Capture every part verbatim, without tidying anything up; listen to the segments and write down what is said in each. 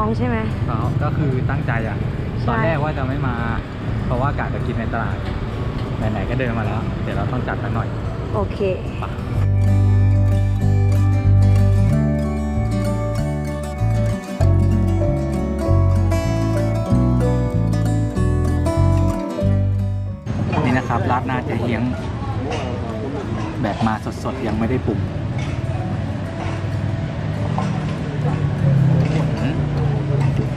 องใช่ไหมก็คือตั้งใจอ่ะตอนแรกว่าจะไม่มาเพราะว่ากะจะกินในตลาดไหนๆก็เดินมาแล้วเดี๋ยวเราต้องจัดกันหน่อยโอเคนี่นะครับราดหน้าเจ๊เฮียงแบบมาสดๆยังไม่ได้ปรุง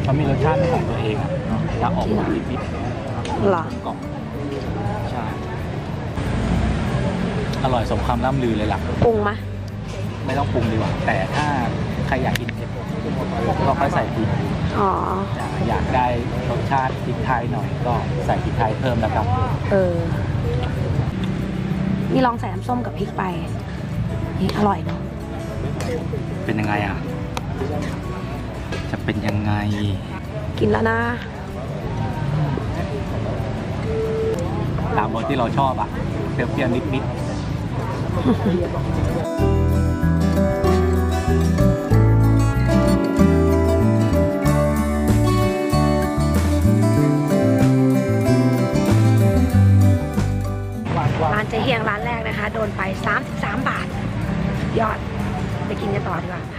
เขามีรสชาติของตัวเองจะออกหวานนิดๆหรอกรอบใช่อร่อยสมคำล่ำลือเลยล่ะปรุงมะไม่ต้องปรุงดีกว่าแต่ถ้าใครอยากกินเผ็ดก็ค่อยใส่พริกอ๋ออยากได้รสชาติพริกไทยหน่อยก็ใส่พริกไทยเพิ่มนะครับเออนี่ลองใส่น้ำส้มกับพริกไปนี่อร่อยเนาะเป็นยังไงอ่ะจะเป็นยังไงกินแล้วนะตามรสที่เราชอบอ่ะเปรี้ยวๆนิดๆร้านเจ๊เฮียงร้านแรกนะคะโดนไปสามสิบสามบาทยอดไปกินกันต่อดีกว่า